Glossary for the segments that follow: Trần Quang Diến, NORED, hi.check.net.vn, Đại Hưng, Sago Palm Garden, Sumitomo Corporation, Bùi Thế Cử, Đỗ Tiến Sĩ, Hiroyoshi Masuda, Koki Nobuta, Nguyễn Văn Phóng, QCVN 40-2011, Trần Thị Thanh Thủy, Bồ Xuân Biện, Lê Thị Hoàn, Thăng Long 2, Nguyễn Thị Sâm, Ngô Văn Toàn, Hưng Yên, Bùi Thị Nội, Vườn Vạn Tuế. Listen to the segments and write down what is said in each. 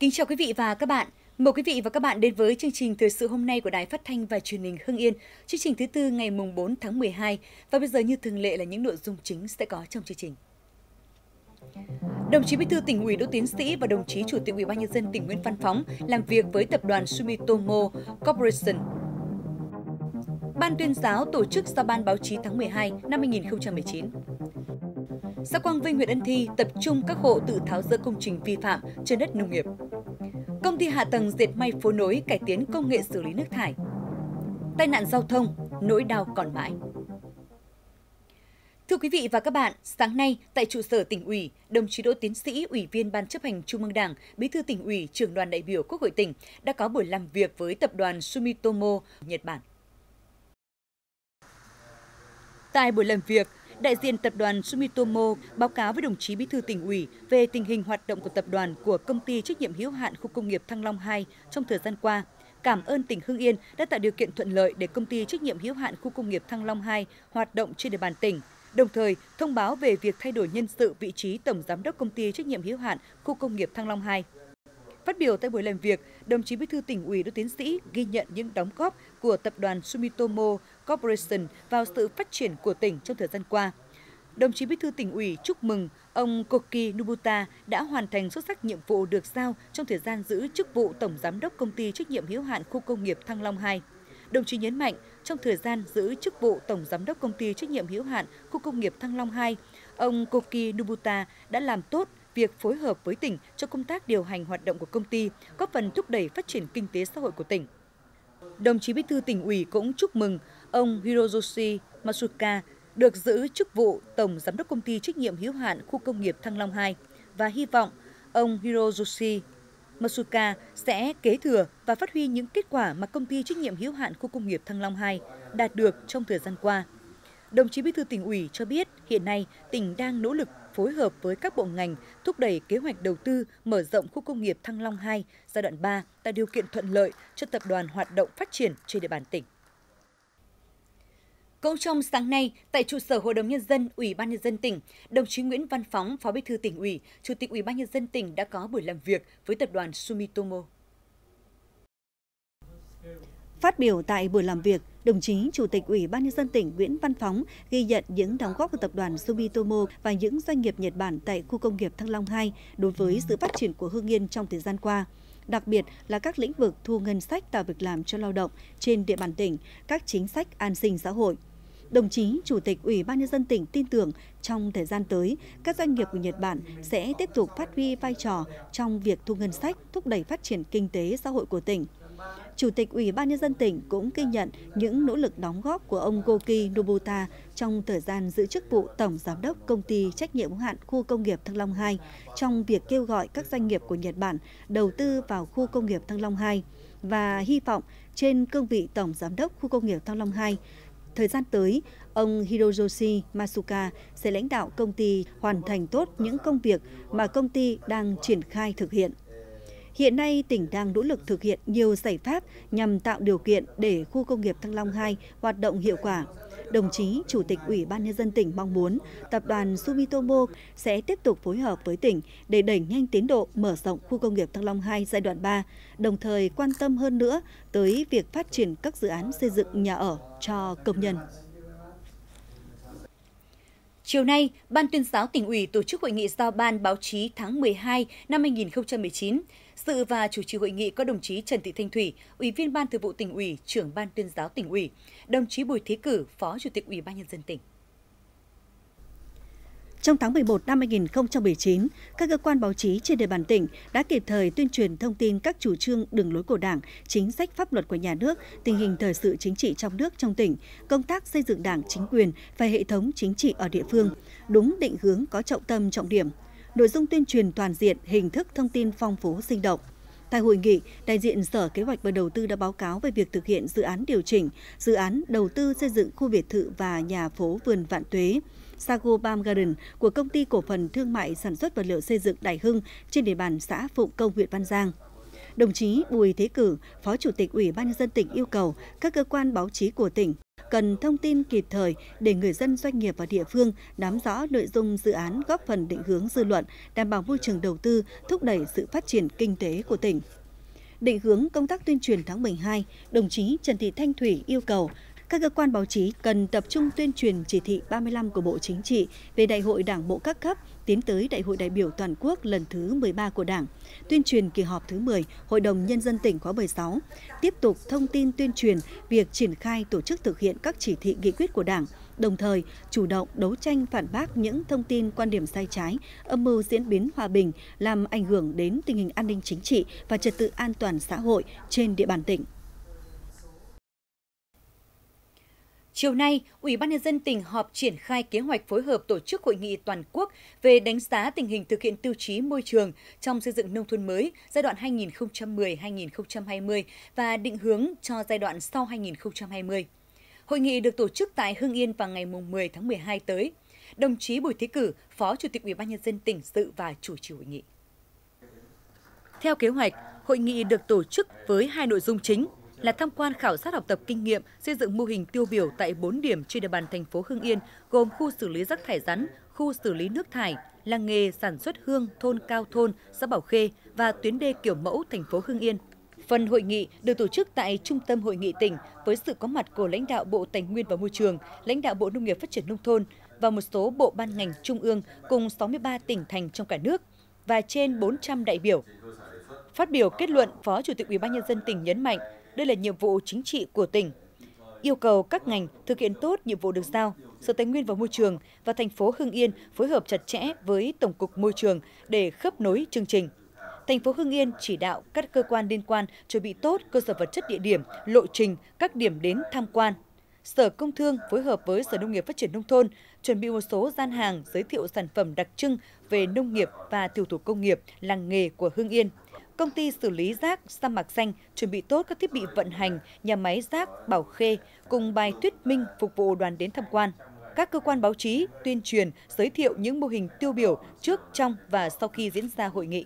Kính chào quý vị và các bạn. Mời quý vị và các bạn đến với chương trình Thời sự hôm nay của Đài Phát thanh và Truyền hình Hưng Yên, chương trình thứ tư ngày mùng 4 tháng 12. Và bây giờ như thường lệ là những nội dung chính sẽ có trong chương trình. Đồng chí Bí thư Tỉnh ủy Đỗ Tiến Sĩ và đồng chí Chủ tịch Ủy ban nhân dân tỉnh Nguyễn Văn Phóng làm việc với tập đoàn Sumitomo Corporation. Ban tuyên giáo tổ chức giao ban báo chí tháng 12 năm 2019. Xã Quang Vinh, huyện Ân Thi tập trung các hộ tự tháo dỡ công trình vi phạm trên đất nông nghiệp. Công ty hạ tầng dệt may phố nối cải tiến công nghệ xử lý nước thải. Tai nạn giao thông, nỗi đau còn mãi. Thưa quý vị và các bạn, sáng nay tại trụ sở Tỉnh ủy, đồng chí Đỗ Tiến Sĩ, Ủy viên Ban Chấp hành Trung ương Đảng, Bí thư Tỉnh ủy, Trưởng đoàn đại biểu Quốc hội tỉnh đã có buổi làm việc với tập đoàn Sumitomo Nhật Bản. Tại buổi làm việc, đại diện tập đoàn Sumitomo báo cáo với đồng chí Bí thư Tỉnh ủy về tình hình hoạt động của tập đoàn của công ty trách nhiệm hữu hạn khu công nghiệp Thăng Long 2 trong thời gian qua. Cảm ơn tỉnh Hưng Yên đã tạo điều kiện thuận lợi để công ty trách nhiệm hữu hạn khu công nghiệp Thăng Long 2 hoạt động trên địa bàn tỉnh. Đồng thời, thông báo về việc thay đổi nhân sự vị trí tổng giám đốc công ty trách nhiệm hữu hạn khu công nghiệp Thăng Long 2. Phát biểu tại buổi làm việc, đồng chí Bí thư Tỉnh ủy Đỗ Tiến Sĩ ghi nhận những đóng góp của tập đoàn Sumitomo Corporation vào sự phát triển của tỉnh trong thời gian qua. Đồng chí Bí thư Tỉnh ủy chúc mừng ông Koki Nobuta đã hoàn thành xuất sắc nhiệm vụ được giao trong thời gian giữ chức vụ tổng giám đốc công ty trách nhiệm hữu hạn khu công nghiệp Thăng Long 2. Đồng chí nhấn mạnh, trong thời gian giữ chức vụ tổng giám đốc công ty trách nhiệm hữu hạn khu công nghiệp Thăng Long 2, ông Koki Nobuta đã làm tốt việc phối hợp với tỉnh cho công tác điều hành hoạt động của công ty, góp phần thúc đẩy phát triển kinh tế xã hội của tỉnh. Đồng chí Bí thư Tỉnh ủy cũng chúc mừng ông Hiroyoshi Masuda được giữ chức vụ tổng giám đốc công ty trách nhiệm hữu hạn khu công nghiệp Thăng Long 2 và hy vọng ông Hiroyoshi Masuda sẽ kế thừa và phát huy những kết quả mà công ty trách nhiệm hữu hạn khu công nghiệp Thăng Long 2 đạt được trong thời gian qua. Đồng chí Bí thư Tỉnh ủy cho biết hiện nay tỉnh đang nỗ lực phối hợp với các bộ ngành thúc đẩy kế hoạch đầu tư mở rộng khu công nghiệp Thăng Long 2 giai đoạn 3 tạo điều kiện thuận lợi cho tập đoàn hoạt động phát triển trên địa bàn tỉnh. Cũng trong sáng nay, tại trụ sở Hội đồng Nhân dân, Ủy ban Nhân dân tỉnh, đồng chí Nguyễn Văn Phóng, Phó Bí thư Tỉnh ủy, Chủ tịch Ủy ban Nhân dân tỉnh đã có buổi làm việc với tập đoàn Sumitomo. Phát biểu tại buổi làm việc, đồng chí Chủ tịch Ủy ban Nhân dân tỉnh Nguyễn Văn Phóng ghi nhận những đóng góp của tập đoàn Sumitomo và những doanh nghiệp Nhật Bản tại khu công nghiệp Thăng Long 2 đối với sự phát triển của Hưng Yên trong thời gian qua, đặc biệt là các lĩnh vực thu ngân sách, tạo việc làm cho lao động trên địa bàn tỉnh, các chính sách an sinh xã hội. Đồng chí Chủ tịch Ủy ban Nhân dân tỉnh tin tưởng trong thời gian tới, các doanh nghiệp của Nhật Bản sẽ tiếp tục phát huy vai trò trong việc thu ngân sách, thúc đẩy phát triển kinh tế xã hội của tỉnh. Chủ tịch Ủy ban Nhân dân tỉnh cũng ghi nhận những nỗ lực đóng góp của ông Koki Nobuta trong thời gian giữ chức vụ tổng giám đốc công ty trách nhiệm hữu hạn khu công nghiệp Thăng Long 2 trong việc kêu gọi các doanh nghiệp của Nhật Bản đầu tư vào khu công nghiệp Thăng Long 2 và hy vọng trên cương vị tổng giám đốc khu công nghiệp Thăng Long 2. Thời gian tới, ông Hiroyoshi Masuda sẽ lãnh đạo công ty hoàn thành tốt những công việc mà công ty đang triển khai thực hiện. Hiện nay, tỉnh đang nỗ lực thực hiện nhiều giải pháp nhằm tạo điều kiện để khu công nghiệp Thăng Long 2 hoạt động hiệu quả. Đồng chí Chủ tịch Ủy ban Nhân dân tỉnh mong muốn tập đoàn Sumitomo sẽ tiếp tục phối hợp với tỉnh để đẩy nhanh tiến độ mở rộng khu công nghiệp Thăng Long 2 giai đoạn 3, đồng thời quan tâm hơn nữa tới việc phát triển các dự án xây dựng nhà ở cho công nhân. Chiều nay, Ban tuyên giáo Tỉnh ủy tổ chức hội nghị giao ban báo chí tháng 12 năm 2019. Dự và chủ trì hội nghị có đồng chí Trần Thị Thanh Thủy, Ủy viên Ban Thường vụ Tỉnh ủy, Trưởng Ban tuyên giáo Tỉnh ủy, đồng chí Bùi Thế Cử, Phó Chủ tịch Ủy ban Nhân dân tỉnh. Trong tháng 11 năm 2019, các cơ quan báo chí trên địa bàn tỉnh đã kịp thời tuyên truyền thông tin các chủ trương đường lối của Đảng, chính sách pháp luật của nhà nước, tình hình thời sự chính trị trong nước trong tỉnh, công tác xây dựng Đảng, chính quyền và hệ thống chính trị ở địa phương, đúng định hướng có trọng tâm trọng điểm. Nội dung tuyên truyền toàn diện, hình thức thông tin phong phú sinh động. Tại hội nghị, đại diện Sở Kế hoạch và Đầu tư đã báo cáo về việc thực hiện dự án điều chỉnh, dự án đầu tư xây dựng khu biệt thự và nhà phố Vườn Vạn Tuế, Sago Palm Garden của Công ty Cổ phần Thương mại Sản xuất Vật liệu Xây dựng Đại Hưng trên địa bàn xã Phụng Công, huyện Văn Giang. Đồng chí Bùi Thế Cử, Phó Chủ tịch Ủy ban nhân dân tỉnh yêu cầu các cơ quan báo chí của tỉnh cần thông tin kịp thời để người dân, doanh nghiệp và địa phương nắm rõ nội dung dự án, góp phần định hướng dư luận, đảm bảo môi trường đầu tư, thúc đẩy sự phát triển kinh tế của tỉnh. Định hướng công tác tuyên truyền tháng 12, đồng chí Trần Thị Thanh Thủy yêu cầu các cơ quan báo chí cần tập trung tuyên truyền chỉ thị 35 của Bộ Chính trị về Đại hội Đảng bộ các cấp tiến tới Đại hội đại biểu toàn quốc lần thứ 13 của Đảng, tuyên truyền kỳ họp thứ 10 Hội đồng Nhân dân tỉnh khóa 16, tiếp tục thông tin tuyên truyền việc triển khai tổ chức thực hiện các chỉ thị nghị quyết của Đảng, đồng thời chủ động đấu tranh phản bác những thông tin quan điểm sai trái, âm mưu diễn biến hòa bình làm ảnh hưởng đến tình hình an ninh chính trị và trật tự an toàn xã hội trên địa bàn tỉnh. Chiều nay, Ủy ban nhân dân tỉnh họp triển khai kế hoạch phối hợp tổ chức hội nghị toàn quốc về đánh giá tình hình thực hiện tiêu chí môi trường trong xây dựng nông thôn mới giai đoạn 2010-2020 và định hướng cho giai đoạn sau 2020. Hội nghị được tổ chức tại Hưng Yên vào ngày 10 tháng 12 tới. Đồng chí Bùi Thế Cử, Phó Chủ tịch Ủy ban nhân dân tỉnh dự và chủ trì hội nghị. Theo kế hoạch, hội nghị được tổ chức với hai nội dung chính là tham quan khảo sát học tập kinh nghiệm xây dựng mô hình tiêu biểu tại 4 điểm trên địa bàn thành phố Hưng Yên, gồm khu xử lý rác thải rắn, khu xử lý nước thải, làng nghề sản xuất hương thôn Cao Thôn, xã Bảo Khê và tuyến đê kiểu mẫu thành phố Hưng Yên. Phần hội nghị được tổ chức tại Trung tâm Hội nghị tỉnh với sự có mặt của lãnh đạo Bộ Tài nguyên và Môi trường, lãnh đạo Bộ Nông nghiệp Phát triển Nông thôn và một số bộ ban ngành trung ương cùng 63 tỉnh thành trong cả nước và trên 400 đại biểu. Phát biểu kết luận, Phó Chủ tịch Ủy ban nhân dân tỉnh nhấn mạnh đây là nhiệm vụ chính trị của tỉnh, yêu cầu các ngành thực hiện tốt nhiệm vụ được giao. Sở Tài nguyên và Môi trường và thành phố Hưng Yên phối hợp chặt chẽ với Tổng cục Môi trường để khớp nối chương trình. Thành phố Hưng Yên chỉ đạo các cơ quan liên quan chuẩn bị tốt cơ sở vật chất, địa điểm, lộ trình, các điểm đến tham quan. Sở Công Thương phối hợp với Sở Nông nghiệp Phát triển Nông thôn chuẩn bị một số gian hàng giới thiệu sản phẩm đặc trưng về nông nghiệp và tiểu thủ công nghiệp, làng nghề của Hưng Yên. Công ty xử lý rác Sa Mạc Xanh chuẩn bị tốt các thiết bị vận hành, nhà máy rác Bảo Khê cùng bài thuyết minh phục vụ đoàn đến tham quan. Các cơ quan báo chí tuyên truyền, giới thiệu những mô hình tiêu biểu trước, trong và sau khi diễn ra hội nghị.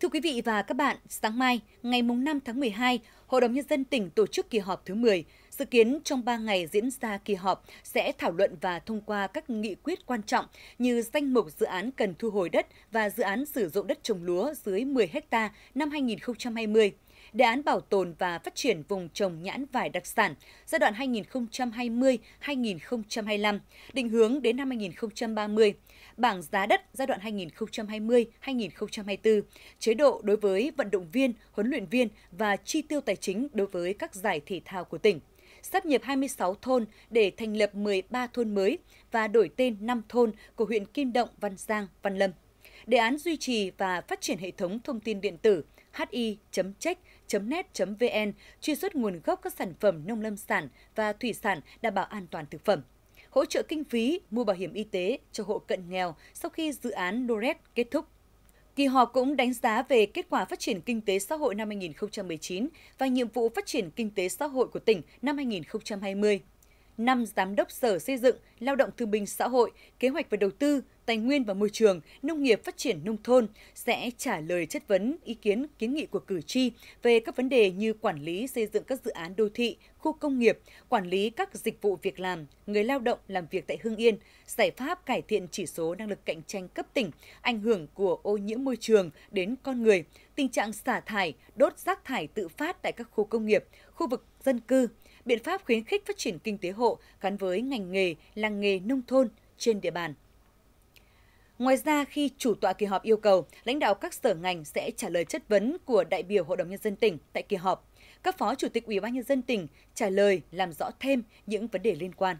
Thưa quý vị và các bạn, sáng mai, ngày 5 tháng 12, Hội đồng Nhân dân tỉnh tổ chức kỳ họp thứ 10. Dự kiến trong 3 ngày diễn ra kỳ họp sẽ thảo luận và thông qua các nghị quyết quan trọng như danh mục dự án cần thu hồi đất và dự án sử dụng đất trồng lúa dưới 10 ha năm 2020, đề án bảo tồn và phát triển vùng trồng nhãn vải đặc sản giai đoạn 2020-2025, định hướng đến năm 2030, bảng giá đất giai đoạn 2020-2024, chế độ đối với vận động viên, huấn luyện viên và chi tiêu tài chính đối với các giải thể thao của tỉnh, sáp nhập 26 thôn để thành lập 13 thôn mới và đổi tên 5 thôn của huyện Kim Động, Văn Giang, Văn Lâm, đề án duy trì và phát triển hệ thống thông tin điện tử hi.check.net.vn truy xuất nguồn gốc các sản phẩm nông lâm sản và thủy sản đảm bảo an toàn thực phẩm, hỗ trợ kinh phí mua bảo hiểm y tế cho hộ cận nghèo sau khi dự án NORED kết thúc. Kỳ họp cũng đánh giá về kết quả phát triển kinh tế xã hội năm 2019 và nhiệm vụ phát triển kinh tế xã hội của tỉnh năm 2020. Năm Giám đốc Sở Xây dựng, Lao động Thương binh Xã hội, Kế hoạch và Đầu tư, Tài nguyên và Môi trường, Nông nghiệp Phát triển Nông thôn sẽ trả lời chất vấn, ý kiến, kiến nghị của cử tri về các vấn đề như quản lý xây dựng các dự án đô thị, khu công nghiệp, quản lý các dịch vụ việc làm, người lao động làm việc tại Hưng Yên, giải pháp cải thiện chỉ số năng lực cạnh tranh cấp tỉnh, ảnh hưởng của ô nhiễm môi trường đến con người, tình trạng xả thải, đốt rác thải tự phát tại các khu công nghiệp, khu vực dân cư, biện pháp khuyến khích phát triển kinh tế hộ gắn với ngành nghề, làng nghề nông thôn trên địa bàn. Ngoài ra, khi chủ tọa kỳ họp yêu cầu, lãnh đạo các sở ngành sẽ trả lời chất vấn của đại biểu Hội đồng Nhân dân tỉnh tại kỳ họp. Các Phó Chủ tịch Ủy ban Nhân dân tỉnh trả lời làm rõ thêm những vấn đề liên quan.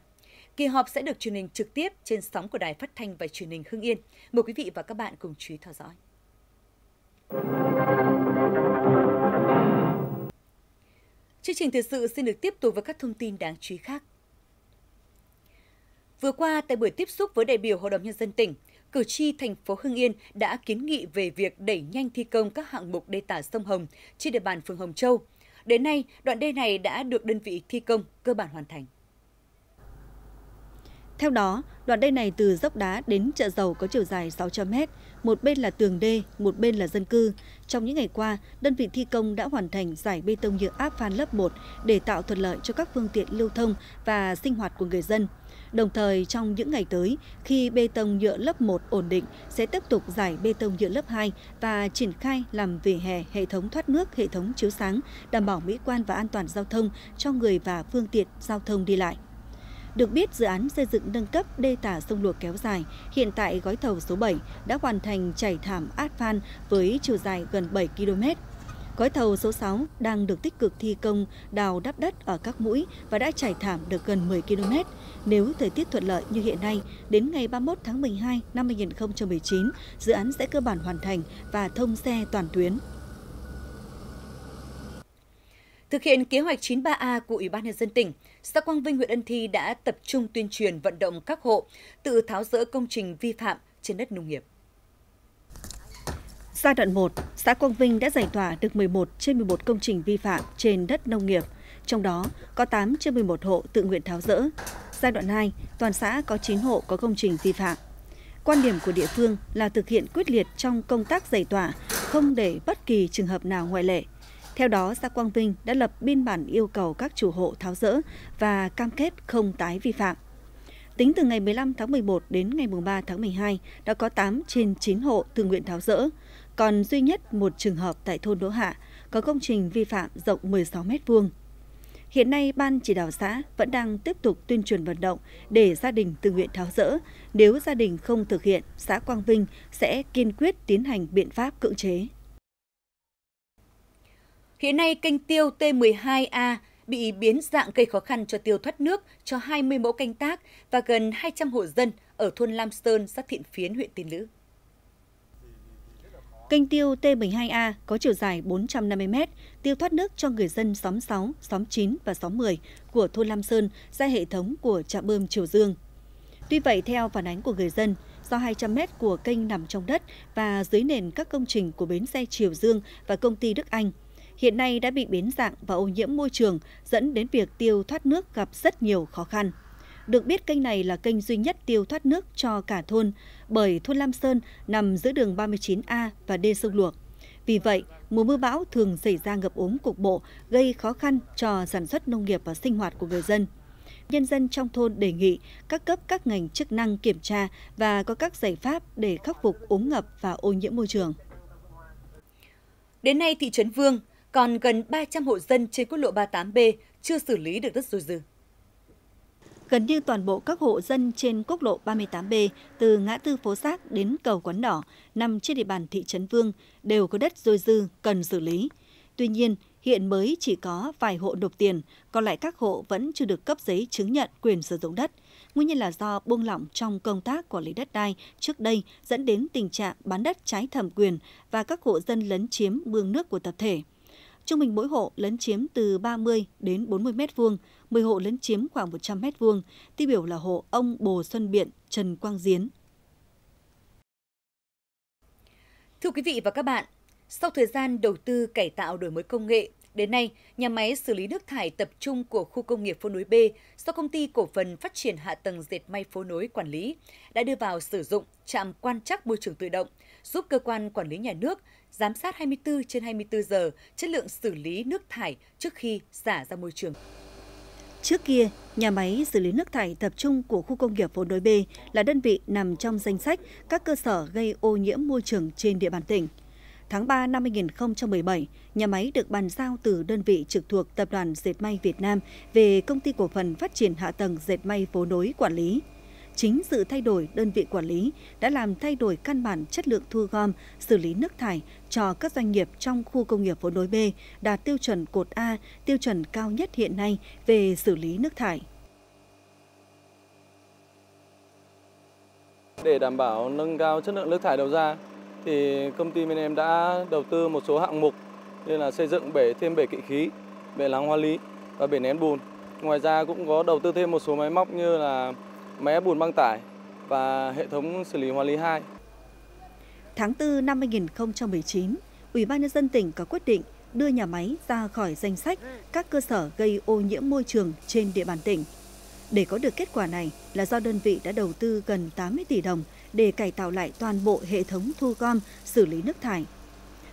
Kỳ họp sẽ được truyền hình trực tiếp trên sóng của Đài Phát thanh và Truyền hình Hưng Yên. Mời quý vị và các bạn cùng chú ý theo dõi. Chương trình thời sự xin được tiếp tục với các thông tin đáng chú ý khác. Vừa qua, tại buổi tiếp xúc với đại biểu Hội đồng Nhân dân tỉnh, cử tri thành phố Hưng Yên đã kiến nghị về việc đẩy nhanh thi công các hạng mục đê tả sông Hồng trên địa bàn phường Hồng Châu. Đến nay, đoạn đê này đã được đơn vị thi công cơ bản hoàn thành. Theo đó, đoạn đê này từ dốc đá đến chợ Dầu có chiều dài 600 m, một bên là tường đê, một bên là dân cư. Trong những ngày qua, đơn vị thi công đã hoàn thành giải bê tông nhựa áp phan lớp 1 để tạo thuận lợi cho các phương tiện lưu thông và sinh hoạt của người dân. Đồng thời, trong những ngày tới, khi bê tông nhựa lớp 1 ổn định, sẽ tiếp tục giải bê tông nhựa lớp 2 và triển khai làm vỉa hè, hệ thống thoát nước, hệ thống chiếu sáng, đảm bảo mỹ quan và an toàn giao thông cho người và phương tiện giao thông đi lại. Được biết, dự án xây dựng nâng cấp đê tả sông Luộc kéo dài, hiện tại gói thầu số 7 đã hoàn thành chảy thảm át phan với chiều dài gần 7 km. Gói thầu số 6 đang được tích cực thi công đào đắp đất ở các mũi và đã chảy thảm được gần 10 km. Nếu thời tiết thuận lợi như hiện nay, đến ngày 31 tháng 12 năm 2019, dự án sẽ cơ bản hoàn thành và thông xe toàn tuyến. Thực hiện kế hoạch 93A của Ủy ban Nhân dân tỉnh, xã Quang Vinh, huyện Ân Thi đã tập trung tuyên truyền vận động các hộ tự tháo dỡ công trình vi phạm trên đất nông nghiệp. Giai đoạn 1, xã Quang Vinh đã giải tỏa được 11 trên 11 công trình vi phạm trên đất nông nghiệp, trong đó có 8 trên 11 hộ tự nguyện tháo dỡ. Giai đoạn 2, toàn xã có 9 hộ có công trình vi phạm. Quan điểm của địa phương là thực hiện quyết liệt trong công tác giải tỏa, không để bất kỳ trường hợp nào ngoại lệ. Theo đó, xã Quang Vinh đã lập biên bản yêu cầu các chủ hộ tháo dỡ và cam kết không tái vi phạm. Tính từ ngày 15 tháng 11 đến ngày 3 tháng 12, đã có 8 trên 9 hộ tự nguyện tháo dỡ. Còn duy nhất một trường hợp tại thôn Đỗ Hạ có công trình vi phạm rộng 16 m2. Hiện nay, Ban Chỉ đạo xã vẫn đang tiếp tục tuyên truyền vận động để gia đình tự nguyện tháo dỡ. Nếu gia đình không thực hiện, xã Quang Vinh sẽ kiên quyết tiến hành biện pháp cưỡng chế. Hiện nay, kênh tiêu T12A bị biến dạng gây khó khăn cho tiêu thoát nước cho 20 mẫu canh tác và gần 200 hộ dân ở thôn Lam Sơn, xã Thiện Phiến, huyện Tiên Lữ. Kênh tiêu T12A có chiều dài 450 m, tiêu thoát nước cho người dân xóm 6, xóm 9 và xóm 10 của thôn Lam Sơn ra hệ thống của trạm bơm Triều Dương. Tuy vậy, theo phản ánh của người dân, do 200 m của kênh nằm trong đất và dưới nền các công trình của bến xe Triều Dương và công ty Đức Anh, hiện nay đã bị biến dạng và ô nhiễm môi trường, dẫn đến việc tiêu thoát nước gặp rất nhiều khó khăn. Được biết, kênh này là kênh duy nhất tiêu thoát nước cho cả thôn, bởi thôn Lam Sơn nằm giữa đường 39A và đê sông Luộc. Vì vậy, mùa mưa bão thường xảy ra ngập úng cục bộ, gây khó khăn cho sản xuất nông nghiệp và sinh hoạt của người dân. Nhân dân trong thôn đề nghị các cấp các ngành chức năng kiểm tra và có các giải pháp để khắc phục úng ngập và ô nhiễm môi trường. Đến nay, thị trấn Vương còn gần 300 hộ dân trên quốc lộ 38B chưa xử lý được đất dôi dư. Gần như toàn bộ các hộ dân trên quốc lộ 38B từ ngã tư Phố Xác đến cầu Quán Đỏ nằm trên địa bàn thị trấn Vương đều có đất dôi dư cần xử lý. Tuy nhiên, hiện mới chỉ có vài hộ nộp tiền, còn lại các hộ vẫn chưa được cấp giấy chứng nhận quyền sử dụng đất. Nguyên nhân là do buông lỏng trong công tác quản lý đất đai trước đây dẫn đến tình trạng bán đất trái thẩm quyền và các hộ dân lấn chiếm mương nước của tập thể. Trung bình mỗi hộ lấn chiếm từ 30 đến 40 m2, 10 hộ lấn chiếm khoảng 100 m2, tiêu biểu là hộ ông Bồ Xuân Biện, Trần Quang Diến. Thưa quý vị và các bạn, sau thời gian đầu tư cải tạo đổi mới công nghệ, đến nay, nhà máy xử lý nước thải tập trung của khu công nghiệp Phố Nối B do Công ty Cổ phần Phát triển Hạ tầng Dệt may Phố Nối quản lý đã đưa vào sử dụng trạm quan trắc môi trường tự động, giúp cơ quan quản lý nhà nước giám sát 24/24 giờ chất lượng xử lý nước thải trước khi xả ra môi trường. Trước kia, nhà máy xử lý nước thải tập trung của khu công nghiệp Phố Nối B là đơn vị nằm trong danh sách các cơ sở gây ô nhiễm môi trường trên địa bàn tỉnh. Tháng 3 năm 2017, nhà máy được bàn giao từ đơn vị trực thuộc Tập đoàn Dệt may Việt Nam về Công ty Cổ phần Phát triển Hạ tầng Dệt may Phố Nối quản lý. Chính sự thay đổi đơn vị quản lý đã làm thay đổi căn bản chất lượng thu gom, xử lý nước thải cho các doanh nghiệp trong khu công nghiệp Phố Nối B đạt tiêu chuẩn cột A, tiêu chuẩn cao nhất hiện nay về xử lý nước thải. Để đảm bảo nâng cao chất lượng nước thải đầu ra, thì công ty bên em đã đầu tư một số hạng mục như là xây dựng bể kỵ khí, bể lắng hoa lý và bể nén bùn. Ngoài ra cũng có đầu tư thêm một số máy móc như là máy ép bùn băng tải và hệ thống xử lý hoa lý 2. Tháng 4 năm 2019, Ủy ban Nhân dân tỉnh có quyết định đưa nhà máy ra khỏi danh sách các cơ sở gây ô nhiễm môi trường trên địa bàn tỉnh. Để có được kết quả này là do đơn vị đã đầu tư gần 80 tỷ đồng để cải tạo lại toàn bộ hệ thống thu gom, xử lý nước thải.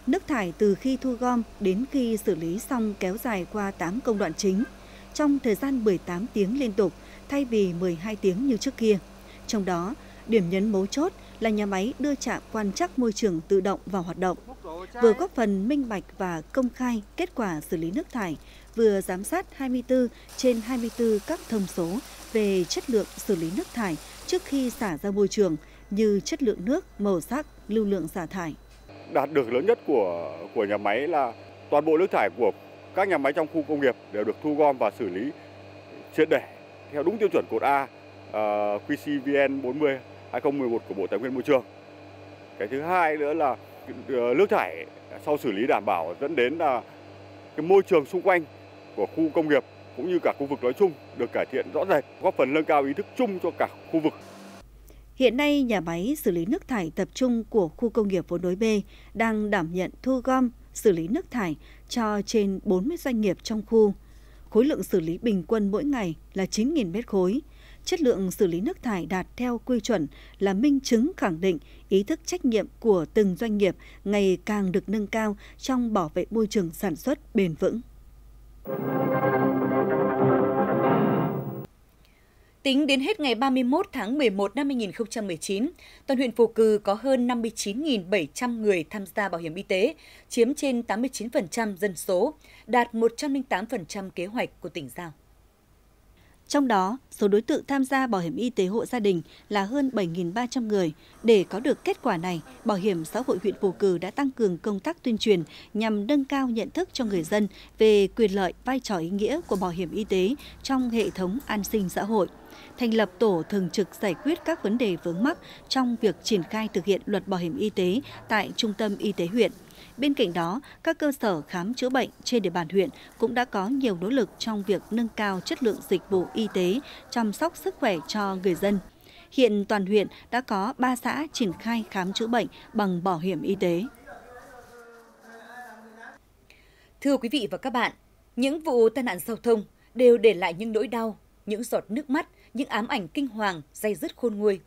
Nước thải từ khi thu gom đến khi xử lý xong kéo dài qua 8 công đoạn chính, trong thời gian 18 tiếng liên tục thay vì 12 tiếng như trước kia. Trong đó, điểm nhấn mấu chốt là nhà máy đưa trạm quan trắc môi trường tự động vào hoạt động, vừa góp phần minh bạch và công khai kết quả xử lý nước thải, vừa giám sát 24 trên 24 các thông số về chất lượng xử lý nước thải trước khi xả ra môi trường như chất lượng nước, màu sắc, lưu lượng xả thải. Đạt được lớn nhất của nhà máy là toàn bộ nước thải của các nhà máy trong khu công nghiệp đều được thu gom và xử lý triệt để theo đúng tiêu chuẩn cột A QCVN 40-2011 của Bộ Tài nguyên Môi trường. Cái thứ hai nữa là nước thải sau xử lý đảm bảo, dẫn đến là cái môi trường xung quanh của khu công nghiệp cũng như cả khu vực nói chung được cải thiện rõ rệt, góp phần nâng cao ý thức chung cho cả khu vực. Hiện nay, nhà máy xử lý nước thải tập trung của khu công nghiệp Phố Nối B đang đảm nhận thu gom, xử lý nước thải cho trên 40 doanh nghiệp trong khu. Khối lượng xử lý bình quân mỗi ngày là 9.000 mét khối. Chất lượng xử lý nước thải đạt theo quy chuẩn là minh chứng khẳng định ý thức trách nhiệm của từng doanh nghiệp ngày càng được nâng cao trong bảo vệ môi trường sản xuất bền vững. Tính đến hết ngày 31 tháng 11 năm 2019, toàn huyện Phù Cừ có hơn 59.700 người tham gia bảo hiểm y tế, chiếm trên 89% dân số, đạt 108% kế hoạch của tỉnh giao. Trong đó, số đối tượng tham gia bảo hiểm y tế hộ gia đình là hơn 7.300 người. Để có được kết quả này, Bảo hiểm xã hội huyện Phù Cừ đã tăng cường công tác tuyên truyền nhằm nâng cao nhận thức cho người dân về quyền lợi, vai trò ý nghĩa của bảo hiểm y tế trong hệ thống an sinh xã hội. Thành lập tổ thường trực giải quyết các vấn đề vướng mắc trong việc triển khai thực hiện luật bảo hiểm y tế tại Trung tâm Y tế huyện. Bên cạnh đó, các cơ sở khám chữa bệnh trên địa bàn huyện cũng đã có nhiều nỗ lực trong việc nâng cao chất lượng dịch vụ y tế, chăm sóc sức khỏe cho người dân. Hiện toàn huyện đã có 3 xã triển khai khám chữa bệnh bằng bảo hiểm y tế. Thưa quý vị và các bạn, những vụ tai nạn giao thông đều để lại những nỗi đau, những giọt nước mắt, những ám ảnh kinh hoàng, day dứt khôn nguôi.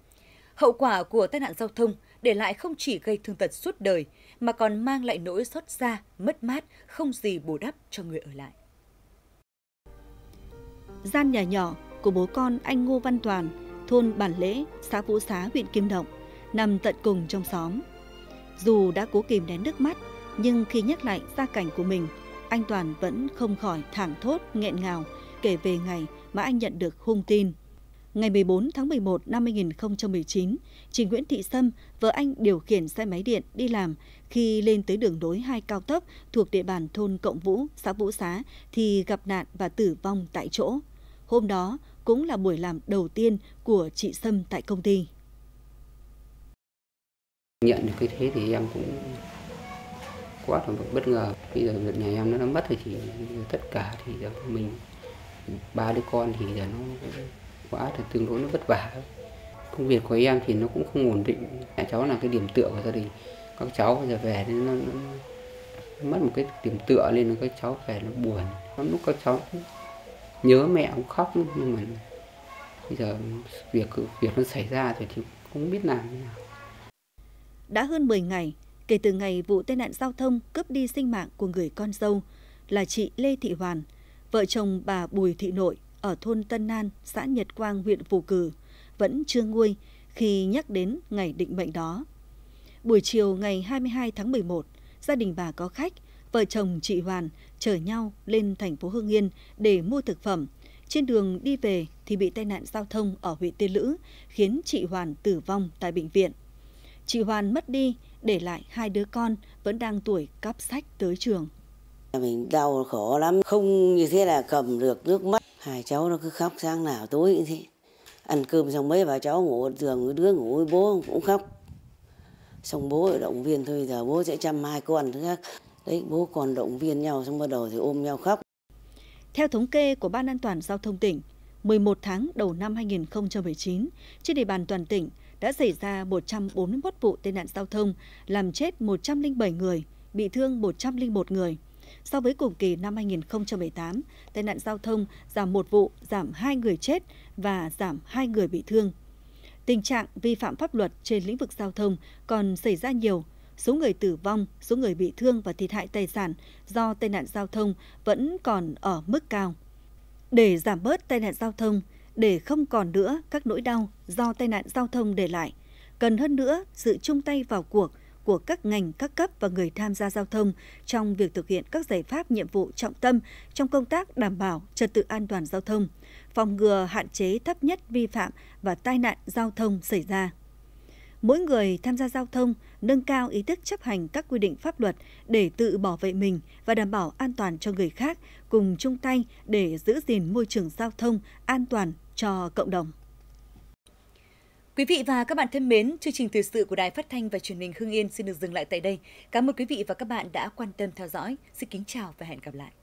Hậu quả của tai nạn giao thông để lại không chỉ gây thương tật suốt đời, mà còn mang lại nỗi xót xa, mất mát, không gì bù đắp cho người ở lại. Gian nhà nhỏ của bố con anh Ngô Văn Toàn, thôn Bản Lễ, xã Vũ Xá, huyện Kim Động, nằm tận cùng trong xóm. Dù đã cố kìm nén nước mắt, nhưng khi nhắc lại gia cảnh của mình, anh Toàn vẫn không khỏi thảng thốt, nghẹn ngào kể về ngày mà anh nhận được hung tin. Ngày 14 tháng 11 năm 2019, chị Nguyễn Thị Sâm, vợ anh điều khiển xe máy điện đi làm. Khi lên tới đường nối 2 cao tốc thuộc địa bàn thôn Cộng Vũ, xã Vũ Xá thì gặp nạn và tử vong tại chỗ. Hôm đó cũng là buổi làm đầu tiên của chị Sâm tại công ty. Nhận được cái thế thì em cũng quá là bất ngờ. Bây giờ nhà em nó mất rồi thì tất cả thì mình, 3 đứa con thì giờ nó cũng quá là tương đối nó vất vả. Công việc của em thì nó cũng không ổn định. Nhà cháu là cái điểm tựa của gia đình. Các cháu bây giờ về nên nó mất một cái điểm tựa nên các cháu về nó buồn. Có lúc các cháu nhớ mẹ cũng khóc, nhưng mà bây giờ việc nó xảy ra thì không biết làm thế nào. Đã hơn 10 ngày kể từ ngày vụ tai nạn giao thông cướp đi sinh mạng của người con dâu là chị Lê Thị Hoàn, vợ chồng bà Bùi Thị Nội ở thôn Tân An, xã Nhật Quang, huyện Phù Cừ vẫn chưa nguôi khi nhắc đến ngày định mệnh đó. Buổi chiều ngày 22 tháng 11, gia đình bà có khách, vợ chồng chị Hoàn chở nhau lên thành phố Hưng Yên để mua thực phẩm. Trên đường đi về thì bị tai nạn giao thông ở huyện Tiên Lữ khiến chị Hoàn tử vong tại bệnh viện. Chị Hoàn mất đi, để lại 2 đứa con vẫn đang tuổi cắp sách tới trường. Mình đau khổ lắm, không như thế là cầm được nước mắt. 2 cháu nó cứ khóc sáng nào tối như thế. Ăn cơm xong mấy bà cháu ngủ giường, đứa ngủ bố cũng khóc. Xong bố ở động viên thôi, giờ bố sẽ chăm 2 con thứ khác. Đấy, bố còn động viên nhau, xong bắt đầu thì ôm nhau khóc. Theo thống kê của Ban An toàn Giao thông tỉnh, 11 tháng đầu năm 2019, trên địa bàn toàn tỉnh đã xảy ra 141 vụ tai nạn giao thông, làm chết 107 người, bị thương 101 người. So với cùng kỳ năm 2018, tai nạn giao thông giảm 1 vụ, giảm 2 người chết và giảm 2 người bị thương. Tình trạng vi phạm pháp luật trên lĩnh vực giao thông còn xảy ra nhiều. Số người tử vong, số người bị thương và thiệt hại tài sản do tai nạn giao thông vẫn còn ở mức cao. Để giảm bớt tai nạn giao thông, để không còn nữa các nỗi đau do tai nạn giao thông để lại, cần hơn nữa sự chung tay vào cuộc của các ngành, các cấp và người tham gia giao thông trong việc thực hiện các giải pháp nhiệm vụ trọng tâm trong công tác đảm bảo trật tự an toàn giao thông, phòng ngừa hạn chế thấp nhất vi phạm và tai nạn giao thông xảy ra. Mỗi người tham gia giao thông nâng cao ý thức chấp hành các quy định pháp luật để tự bảo vệ mình và đảm bảo an toàn cho người khác, cùng chung tay để giữ gìn môi trường giao thông an toàn cho cộng đồng. Quý vị và các bạn thân mến, chương trình thời sự của Đài Phát thanh và Truyền hình Hưng Yên xin được dừng lại tại đây. Cảm ơn quý vị và các bạn đã quan tâm theo dõi. Xin kính chào và hẹn gặp lại.